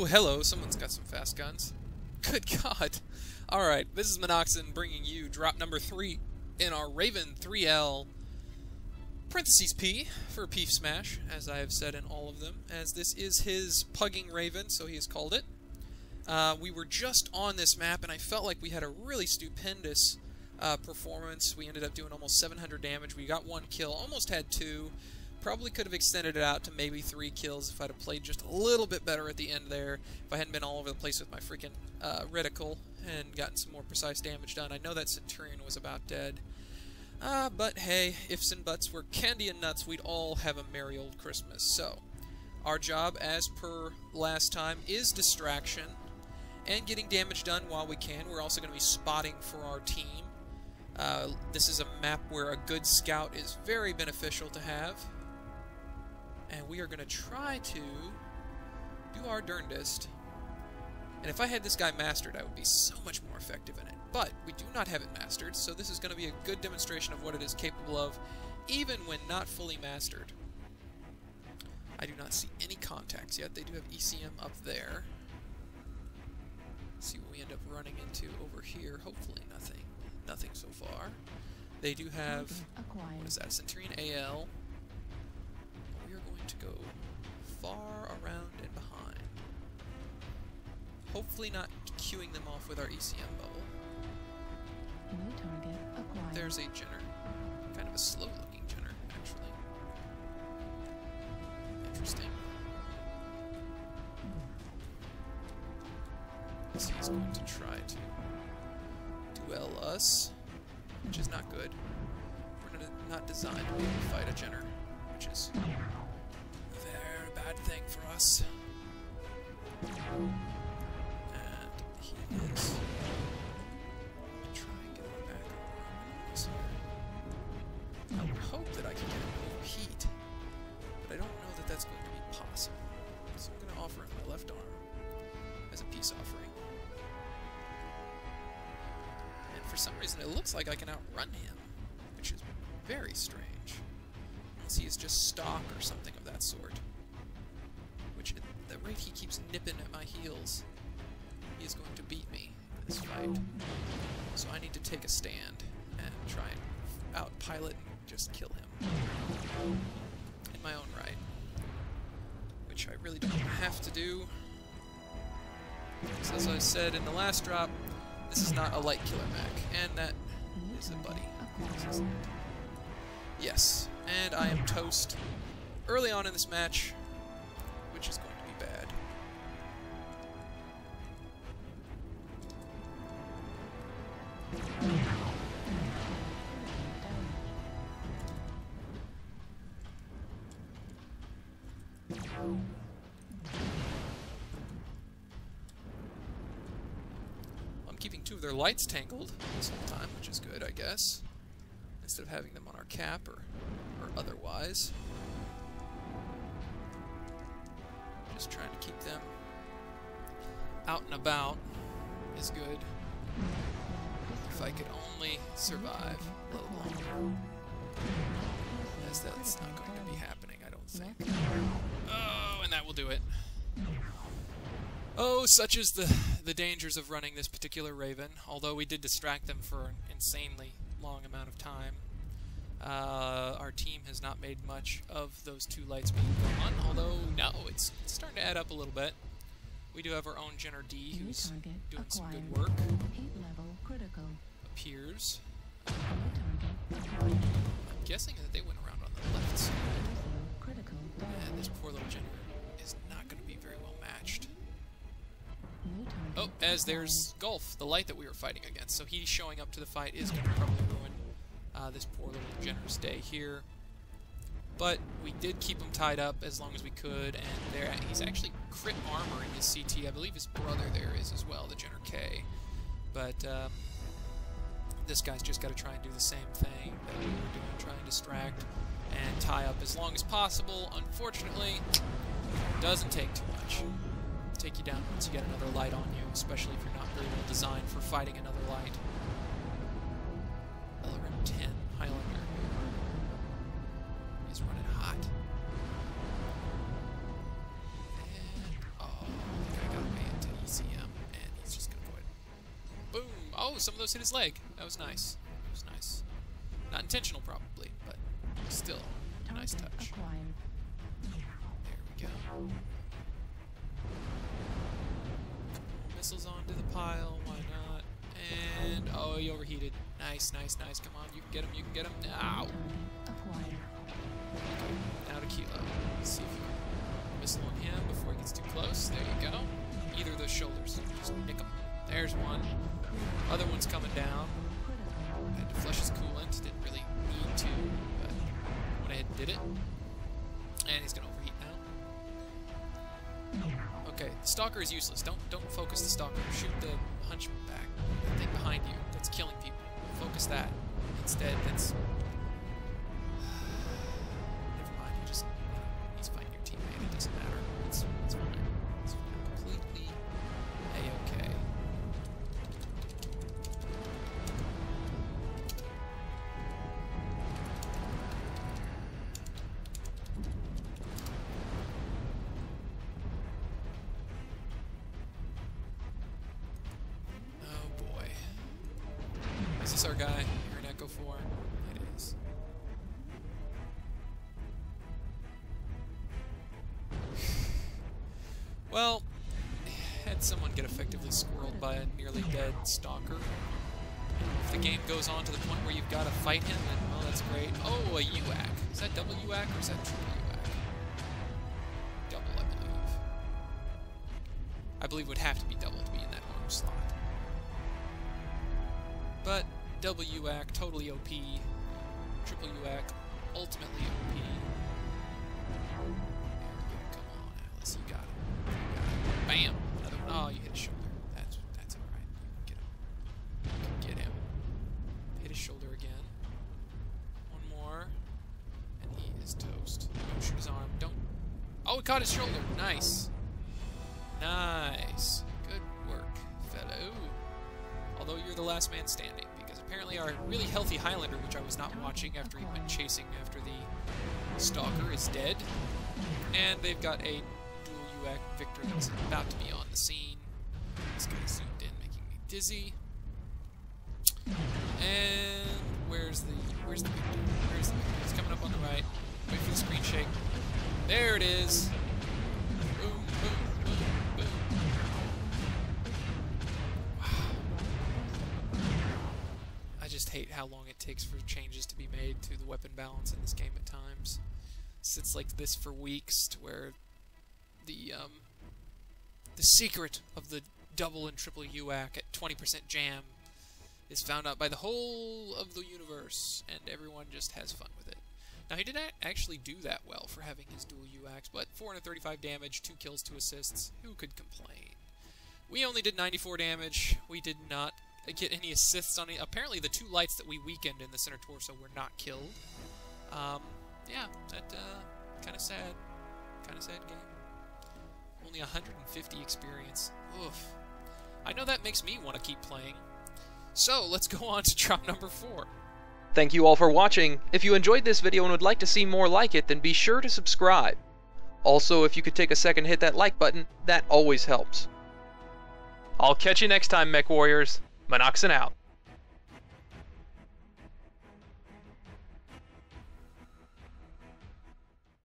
Oh, hello, someone's got some fast guns. Good God. Alright, this is Minoxen bringing you drop number 3 in our Raven 3L parentheses P for Peef Smash, as I have said in all of them, as this is his pugging Raven, so he has called it. We were just on this map, and I felt like we had a really stupendous performance. We ended up doing almost 700 damage. We got 1 kill, almost had 2. Probably could have extended it out to maybe 3 kills if I'd have played just a little bit better at the end there, if I hadn't been all over the place with my freaking reticle and gotten some more precise damage done. I know that Centurion was about dead. But hey, ifs and buts were candy and nuts, we'd all have a merry old Christmas. So, our job, as per last time, is distraction and getting damage done while we can. We're also going to be spotting for our team. This is a map where a good scout is very beneficial to have. And we are going to try to do our darndest. And if I had this guy mastered, I would be so much more effective in it. But we do not have it mastered, so this is going to be a good demonstration of what it is capable of, even when not fully mastered. I do not see any contacts yet. They do have ECM up there. Let's see what we end up running into over here. Hopefully nothing. Nothing so far. They do have, what is that, Centurion AL. We are going to go far around and behind. Hopefully not queuing them off with our ECM bubble. New target acquired. There's a Jenner. Kind of a slow-looking Jenner, actually. Interesting. So he's going to try to duel us, which is not good. We're not designed to fight a Jenner, which is a very bad thing for us. Yes. Try and get him back over. I would hope that I can get him more heat, but I don't know that that's going to be possible. So I'm going to offer him my left arm as a peace offering. And for some reason it looks like I can outrun him, which is very strange, as he is just stock or something of that sort. Which, at the rate he keeps nipping at my heels, he is going to beat me in this fight. So I need to take a stand and try and out-pilot and just kill him. In my own right. Which I really don't have to do. Because as I said in the last drop, this is not a light killer mech. And that is a buddy. Yes. And I am toast early on in this match, which is going to be bad. I'm keeping 2 of their lights tangled this whole time, which is good, I guess. Instead of having them on our cap or otherwise. Just trying to keep them out and about is good. If I could only survive a little longer. As that's not going to be happening, I don't think. Oh, and that will do it. Oh, such is the dangers of running this particular Raven, although we did distract them for an insanely long amount of time. Our team has not made much of those 2 lights being gone, although, no, it's starting to add up a little bit. We do have our own Jenner D, who's doing some good work. Appears. I'm guessing that they went around on the left side. And this poor little Jenner is not going to be very well matched. Oh, as there's Gulf, the light that we were fighting against. So he showing up to the fight is going to probably ruin this poor little Jenner's day here. But we did keep him tied up as long as we could, and there he's actually crit armoring his CT. I believe his brother there is as well, the Jenner K. But this guy's just got to try and do the same thing that we were doing, try and distract and tie up as long as possible. Unfortunately, it doesn't take too much. It'll take you down once you get another light on you, especially if you're not really well designed for fighting another light. LRM-10 Highlander. He's running hot. And, oh, I think I got Oh, some of those hit his leg. That was nice. That was nice. Not intentional, probably, but still a nice touch. There we go. Missiles onto the pile. Why not? And oh, he overheated. Nice, nice, nice. Come on, you can get him. You can get him now. Now to Kilo. Let's see if you can missile on him before he gets too close. There you go. Either of those shoulders. Just nick him. There's one. Other one's coming down. I had to flush his coolant. Didn't really need to, but went ahead and did it. And he's gonna overheat now. Okay, the stalker is useless. Don't focus the stalker. Shoot the hunchback. That thing behind you. That's killing people. Focus that. Instead, that's. Never mind. You just. He's fighting your teammate. It doesn't matter. It's fine. It's completely a-okay. Well, had someone get effectively squirreled by a nearly dead stalker. If the game goes on to the point where you've got to fight him, then, well, that's great. Oh, a UAC. Is that double UAC or is that triple UAC? Double, I believe. I believe it would have to be double to be in that orange slot. But, double UAC, totally OP. Triple UAC, ultimately OP. Bam! Another one. Oh, you hit his shoulder. That's alright. You can get him. You can get him. Hit his shoulder again. One more. And he is toast. Don't shoot his arm. Don't. Oh, he caught his shoulder. Nice. Nice. Good work, fellow. Although you're the last man standing, because apparently our really healthy Highlander, which I was not watching after he went chasing after the stalker, is dead. And they've got a Victor that's about to be on the scene. This guy zoomed in, making me dizzy. And where's the Victor? Where's the Victor? It's coming up on the right. Wait for the screen shake. There it is. Boom, boom, boom, boom. Wow. I just hate how long it takes for changes to be made to the weapon balance in this game at times. It sits like this for weeks to where the secret of the double and triple UAC at 20% jam is found out by the whole of the universe, and everyone just has fun with it. Now, he didn't actually do that well for having his dual UACs, but 435 damage, 2 kills, 2 assists. Who could complain? We only did 94 damage. We did not get any assists on it. Apparently, the 2 lights that we weakened in the center torso were not killed. Yeah, that kind of sad. Kind of sad game. Only 150 experience. Oof. I know that makes me want to keep playing. So, let's go on to drop number 4. Thank you all for watching. If you enjoyed this video and would like to see more like it, then be sure to subscribe. Also, if you could take a second and hit that like button, that always helps. I'll catch you next time, Mech Warriors. Minoxen out.